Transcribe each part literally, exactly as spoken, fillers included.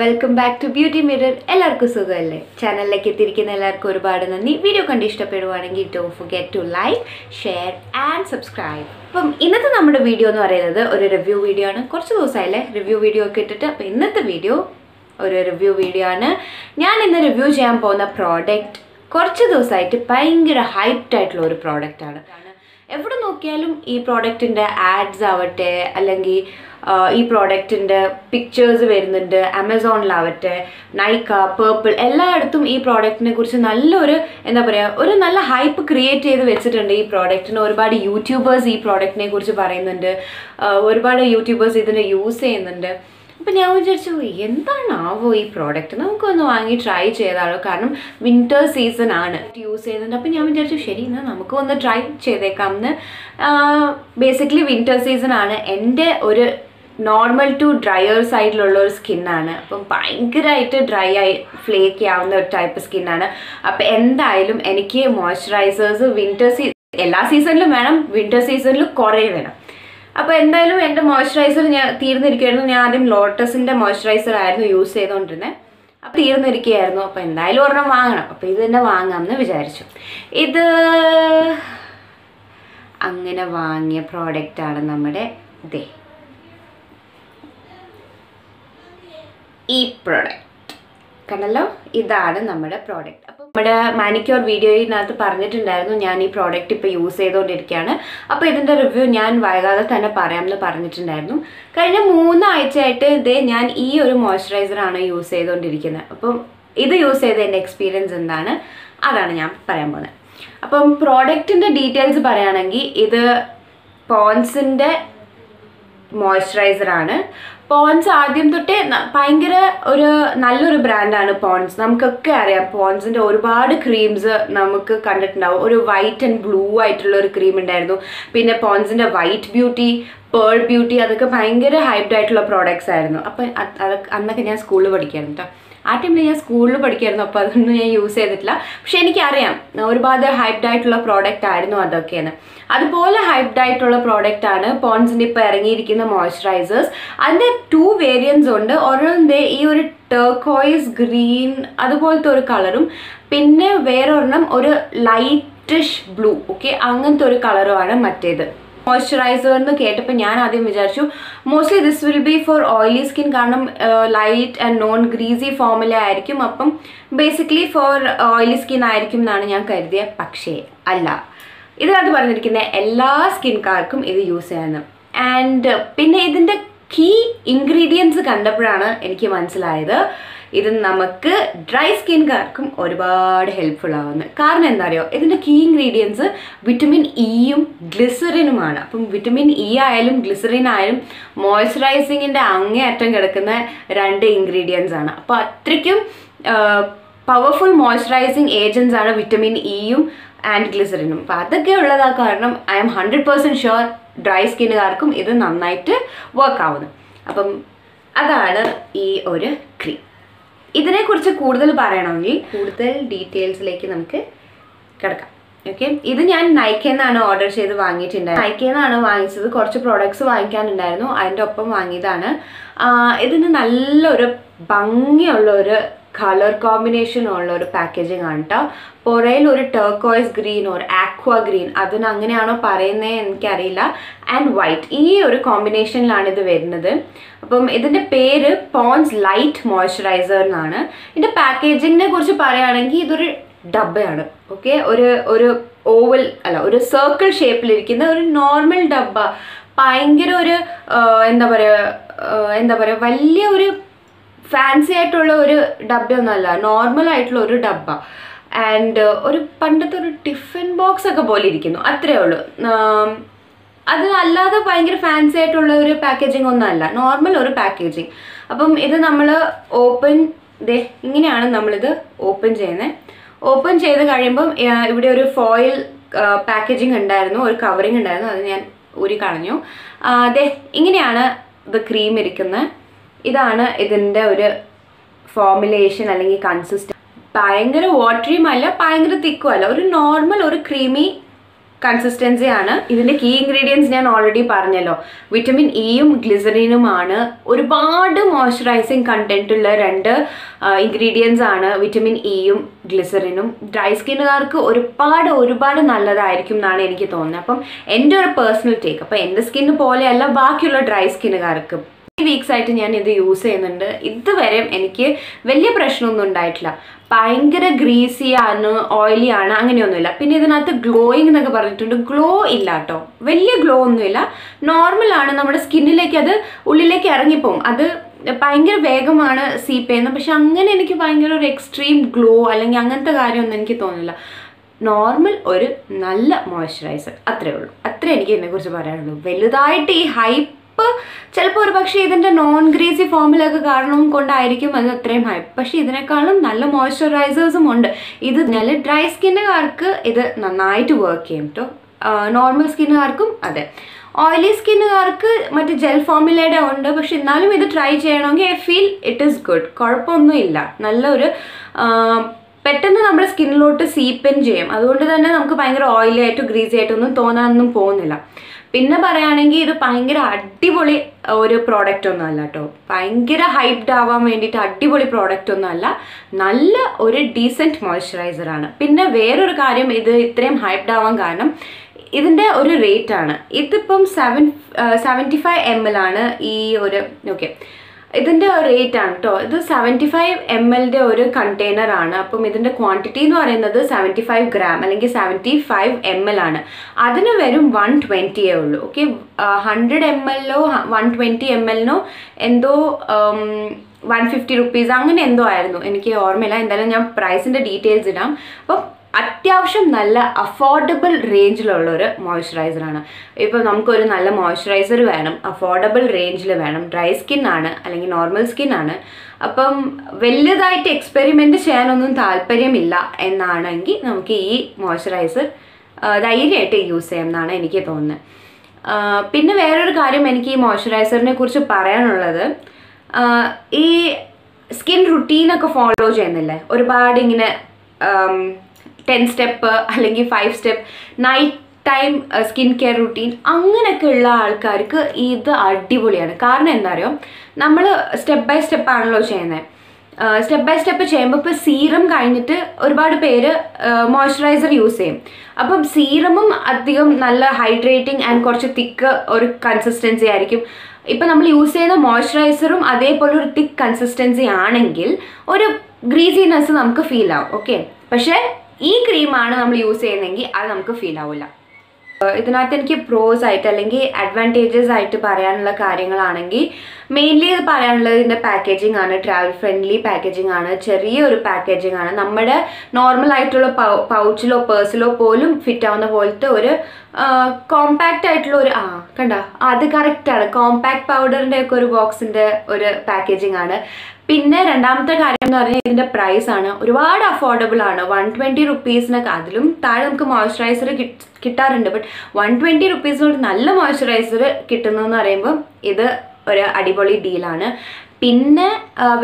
Welcome back to Beauty Mirror L R channel. Like video condition, don't forget to like, share and subscribe. Now, this is a video a review video. A review video. This video a review video. I am going to review a product. A product. If you look this product in the ads, uh, this product in the pictures, Amazon, Nike, Purple, all this product is a hype created with this product. YouTubers use this product, YouTubers use this product. But I was just saying, what is this product? I will try it because winter season is used. Then I was just saying, okay, try it. Basically, winter season is a normal to drier side skin. So, it's a dry flake type of skin. So, I will use moisturizers winter season. Every season, winter season is correct. Now, I use the moisturizer in Lotus moisturizer. I use it in Lotus. I use it in Lotus. I use it in Lotus. This is a product. This product. This is our product. In the manicure video, I told you that I product use this product. Now, I will tell you review. I will tell you that I use this moisturizer. Use this is my experience. That's what I will tell you. Product details. This is Pond's moisturizer. Pond's is a brand Pond's. We have Pond's and a creams. We have white and blue white cream. We have Pond's and white beauty, pearl beauty. That is a hyped products. I was school. I was school. I use it. Hyped product. That is hyped product. Pond's moisturizers. Two variants on the orange they turquoise green other color pin wear or a lightish blue okay angan color moisturizer mostly this will be for oily skin uh, light and non-greasy formula basically for oily skin ayirikum nanu njan karudiya pakshe alla idu adu parnirikkunna ella skin karkum idu use cheyanam and pinne idinte key ingredients kandaprana eniki manasillayathu idu namakku dry skin karkum orubaadu helpful aavunu kaaranam endha ariyo idinte key ingredients vitamin E um glycerin um aanu appo vitamin E ayalum glycerin ayalum moisturizing inde ange attam kedukkuna rendu ingredients aanu appo athrikkum powerful moisturizing agents aanu vitamin E um and glycerin um appo adakke ullada kaaranam I am one hundred percent sure dry skin karkum idu nannayitte work avunu appo adana ee oru cream idine kurichu kooduthal parayanengil kooduthal details like namukku kadakka okay idu njan Nike nanu order cheyidu vaangittundayirunnu Nike nanu vaangichadu korchu products vaangikkanundarunnu adinte oppam vaangidana idine nalloru bangiyulla oru color combination or packaging anta porayil or turquoise green or aqua green adana anganeyano parayne enke arilla and white ee or combination la idu varunathu appam idinte peru Pond's light moisturizer nanu inde packaging ne kurichu parayanengi idu or dabba aanu okay or or oval alla or circle shape il irikkunna or normal dabba payengara or endha paraya endha paraya valliya or fancy at all or double normal at all or and or a tiffin box like a bolly dikino um that's fancy at all packaging on normal or packaging upon either open the open chain open chain foil uh, packaging and or covering and uh, the, the cream irikana. This is the formulation and consistency. It is watery and thick. It is normal and creamy consistency aanu. Idinte key ingredients njan already parnello. Vitamin E um glycerin um aanu. Orupaadu moisturizing content ulla rendu ingredients aanu vitamin E um glycerin um. Dry skin karku orupaadu orupaadu nalladayirikkum ennaanu enikku thonunne. Appam ende oru personal take. Appa ende skin pole alla baakiyulla dry skin karku weeks I use it. This is very greasy and oily. It's glowing. It's glow. It's glow. Normal skin. It's It's It's extreme glow. It's normal or nalla moisturizer. That's If you have a non-greasy formula, you can hype. But you can moisturizers. This is dry skin, this is night work. Normal skin, oily skin, this gel formula. But if you try it, I feel it is good. It is good. Pattern our skin load seep and jam. That's why we have oily and greasy. It doesn't go anywhere. Pinna parayanengi idu bhayangara adipoli oru product onnalla to. Bhayangara hyped avan vendite adipoli product onnalla. Nalla oru decent moisturizer aanu. Pinna vera oru karyam idu ithrayum hyped avan kaaranam idinte oru rate aanu. Idippum seventy-five milliliters aanu ee oru okay. This is a rate. This is seventy-five milliliters container. The quantity is seventy-five grams. seventy-five milliliters. That is one hundred twenty. Okay? one hundred milliliters or one hundred twenty milliliters is one hundred fifty rupees. I don't know the price and the details. Athyavasham nalla affordable range moisturizer aanu. Ipo namukku oru nalla moisturizer venam, affordable range la venam, dry skin aanu, allengi normal skin aanu. Appam vellidayite experiment cheyanonnum thalpariyamilla ennaanengi namukku ee moisturizer dhairayite use cheyam ennaanu enikku thonunne. Pinne vera oru karyam enikku ee moisturizer ne kurichu parayanullathu ee skin routine okka follow cheyanilla oru baad ingine ten step or five step night time skincare routine anganekku ulla aalkarku idu addipoliyana kaaranam enna ariyo nammal step by step aanallo cheyane step by step cheyumbappa serum kayinittu oru baadu peru moisturizer use cheyum appam serumum adhigam nalla hydrating and korchu thick oru consistency aayirikkum. If we use moisturizer, it has a thick consistency and a greasiness. Okay? But this cream we use, that we feel. This is the pros and advantages. Mainly the packaging, travel friendly packaging, cherry packaging. Our normal pouch or purse fit a compact ah, that's correct. Compact powder box packaging. Pinne രണ്ടാമത്തെ കാര്യം എന്ന് പറഞ്ഞാൽ ഇതിന്റെ price ആണ് ഒരുപാട് affordable ആണ് one hundred twenty rupees ന കാതിലും താഴെ നമുക്ക് മോയ്സ്ചറൈസർ കിട്ടാറുണ്ട് but one hundred twenty rupees ന് നല്ല മോയ്സ്ചറൈസർ കിട്ടുന്നു എന്ന് പറയുമ്പോൾ ഇത് ഒരു അടിപൊളി ഡീൽ ആണ്. പിന്നെ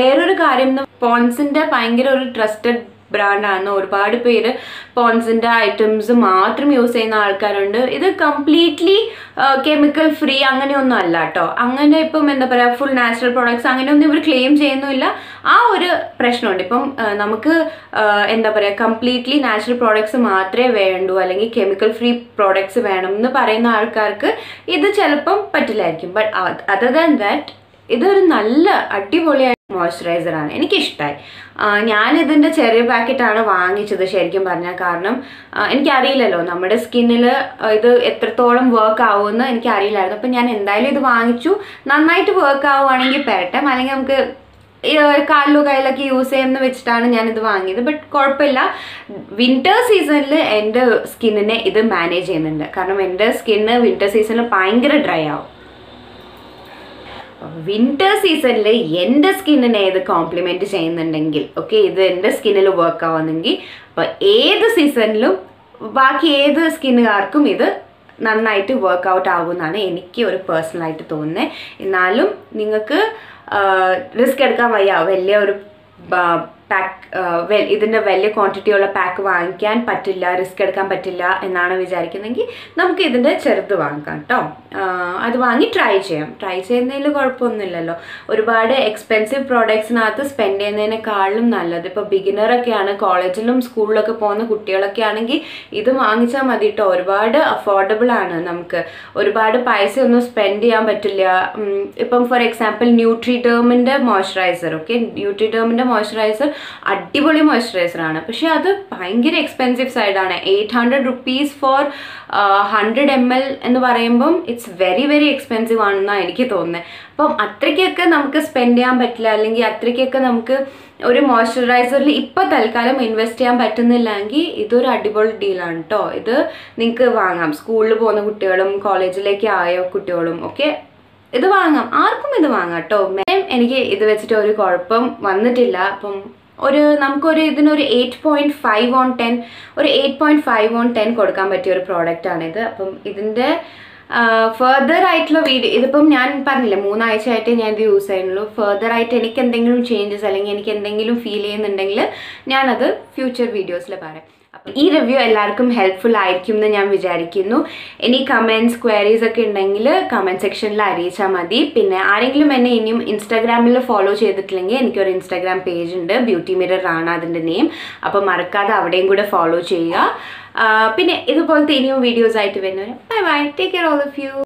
വേറൊരു കാര്യം പോൺസിന്റെ ഭയങ്കര ഒരു ട്രസ്റ്റഡ് ബ്രാൻഡ് ആണ്. ഒരുപാട് പേര് പോൺസിന്റെ ഐറ്റംസ് മാത്രം യൂസ് ചെയ്യുന്ന ആൾക്കാരുണ്ട്. ഇത് കംപ്ലീറ്റ്ലി കെമിക്കൽ ഫ്രീ അങ്ങനെയൊന്നും അല്ല ട്ടോ. അങ്ങനെ ഇപ്പം എന്താ പറയാ ഫുൾ നാച്ചുറൽ പ്രോഡക്റ്റ്സ് അങ്ങനെയൊന്നും ഇവർ ക്ലെയിം ചെയ്യുന്നില്ല. ആ ഒരു പ്രശ്നമുണ്ട്. ഇപ്പം നമുക്ക് എന്താ പറയാ കംപ്ലീറ്റ്ലി നാച്ചുറൽ പ്രോഡക്റ്റ്സ് മാത്രമേ വേണ്ടൂ അല്ലെങ്കിൽ കെമിക്കൽ ഫ്രീ പ്രോഡക്റ്റ്സ് വേണം എന്ന് പറയുന്ന ആൾക്കാർക്ക് ഇത് ചിലപ്പം പറ്റില്ലായിരിക്കും. ബട്ട് അതർ ദാൻ ദാറ്റ് ഇതൊരു നല്ല അടിപൊളി moisturizer ആണ്. എനിക്ക് ഇഷ്ടായി. ഞാൻ ഇതിന്റെ ചെറിയ പാക്കറ്റ് ആണ് വാങ്ങിച്ചത് ശരിക്കും പറഞ്ഞാൽ കാരണം എനിക്ക് അറിയില്ലല്ലോ നമ്മുടെ സ്കിന്നിൽ ഇത് എത്രത്തോളം വർക്ക് ആവുമെന്ന് എനിക്ക് അറിയില്ലായിരുന്നു. അപ്പോൾ ഞാൻ എന്തായാലും ഇത് വാങ്ങിച്ചു. നന്നായിട്ട് വർക്ക് ആവുവാണെങ്കിൽ പെരട്ടെ അല്ലെങ്കിൽ നമുക്ക് കാലിലോ കയ്യിലൊക്കെ യൂസ് ചെയ്യാമെന്ന് വെച്ചിട്ടാണ് ഞാൻ ഇത് വാങ്ങിയത്. ബട്ട് കുഴപ്പമില്ല വിന്റർ സീസണിൽ എൻ്റെ സ്കിന്നിനെ ഇത് മാനേജ് ചെയ്യുന്നുണ്ട് കാരണം എൻ്റെ സ്കിന്ന് വിന്റർ സീസണിൽ ഭയങ്കര ഡ്രൈ ആവും. Winter season le enda skin ne idu complement cheyyunnundengil okay idu enda skin il work avanengi appo edu season lum baaki edu skin karkum idu nannayittu work out agunnana enikku oru personal aayittu thonne ennalum ningalku risk edukkan vayya velliya oru pack uh, well idinda veliya quantity ulla pack vaangikkan pattilla risk edukkan pattilla ennanu vicharikkennengi namukku idinda cherdu vaangkam ട്ടോ adu vaangi try cheyam try cheynadile kollapponnillallo oru baade expensive products nathu spend cheynadine kaallum nallathu ipo beginner okke aanu college ilum school lokke povana kuttiyalokke aanengi idu vaangicha madi ട്ടോ oru baade affordable aanu namukku oru baade paisa onnu spend cheyan pattilla ipo for example Nutriderm inde moisturizer okay Nutriderm inde moisturizer അടിപൊളി moisturiser ആണ് പക്ഷേ അത് ഭയങ്കര expensive side ആണ് eight hundred rupees for one hundred milliliters എന്ന് പറയുമ്പോൾ it's very very expensive ആണെന്നാണ് എനിക്ക് തോന്നുന്നത് അപ്പം അത്രയ്ക്കൊക്കെ നമുക്ക് സ്പെൻഡ് ചെയ്യാൻ പറ്റില്ല അല്ലെങ്കിൽ അത്രയ്ക്കൊക്കെ നമുക്ക് ഒരു മോയ്സ്ചറൈസറിൽ ഇപ്പോൾ തൽക്കാലം ഇൻവെസ്റ്റ് ചെയ്യാൻ പറ്റുന്നില്ലെങ്കിൽ ഇതൊരു അടിപൊളി ഡീലാണ് ട്ടോ ഇത് നിങ്ങൾക്ക് വാങ്ങാം സ്കൂളിൽ പോകുന്ന കുട്ടികളും കോളേജിലേക്ക് ആയ കുട്ടികളും ഒക്കെ ഇത് വാങ്ങാം ആർക്കും ഇത് വാങ്ങാം ട്ടോ എനിക്ക് ഇത് വെച്ചിട്ട് ഒരു കുഴപ്പം വന്നിട്ടില്ല അപ്പം ഒരു നമുക്കൊരു ഇതിനൊരു eight point five on ten ഒരു eight point five on ten കൊടുക്കാൻ പറ്റിയ ഒരു പ്രോഡക്റ്റ് ആണിത് അപ്പം ഇതിൻ്റെ ഫെർദർ ആയിട്ടുള്ള വീഡിയോ ഇതിപ്പം ഞാൻ പറഞ്ഞില്ല മൂന്നാഴ്ച ആയിട്ട് ഞാൻ ഇത് യൂസ് ചെയ്യുന്നുള്ളൂ ഫെർദർ ആയിട്ട് എനിക്ക് എന്തെങ്കിലും ചേഞ്ചസ് അല്ലെങ്കിൽ എനിക്ക് എന്തെങ്കിലും ഫീൽ ചെയ്യുന്നുണ്ടെങ്കിൽ ഞാനത് ഫ്യൂച്ചർ വീഡിയോസിൽ പറയാം ഈ റിവ്യൂ എല്ലാവർക്കും ഹെൽപ്ഫുൾ ആയിരിക്കും എന്ന് ഞാൻ വിചാരിക്കുന്നു ഇനി കമൻറ്റ്സ് ക്വയറീസ് ഒക്കെ ഉണ്ടെങ്കിൽ കമൻറ്റ് സെക്ഷനിൽ അറിയിച്ചാൽ മതി പിന്നെ ആരെങ്കിലും എന്നെ ഇനിയും ഇൻസ്റ്റാഗ്രാമിൽ ഫോളോ ചെയ്തിട്ടില്ലെങ്കിൽ എനിക്കൊരു ഇൻസ്റ്റാഗ്രാം പേജ് ഉണ്ട് ബ്യൂട്ടി മിറർ ആണ് അതിൻ്റെ നെയിം അപ്പോൾ മറക്കാതെ അവിടെയും കൂടെ ഫോളോ ചെയ്യുക പിന്നെ ഇതുപോലത്തെ ഇനിയും വീഡിയോസ് ആയിട്ട് വരുന്നവരെ bye bye take care all of U